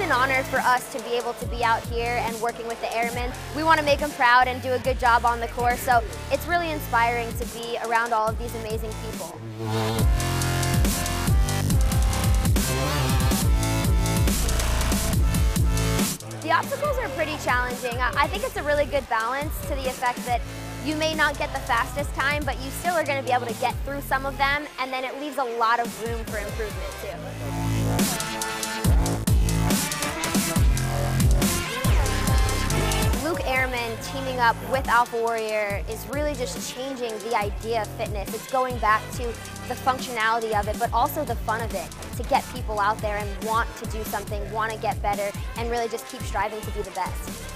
It's an honor for us to be able to be out here and working with the airmen. We want to make them proud and do a good job on the Corps, so it's really inspiring to be around all of these amazing people. The obstacles are pretty challenging. I think it's a really good balance to the effect that you may not get the fastest time, but you still are going to be able to get through some of them, and then it leaves a lot of room for improvement too. Luke Ehrman teaming up with Alpha Warrior is really just changing the idea of fitness. It's going back to the functionality of it, but also the fun of it, to get people out there and want to do something, want to get better, and really just keep striving to be the best.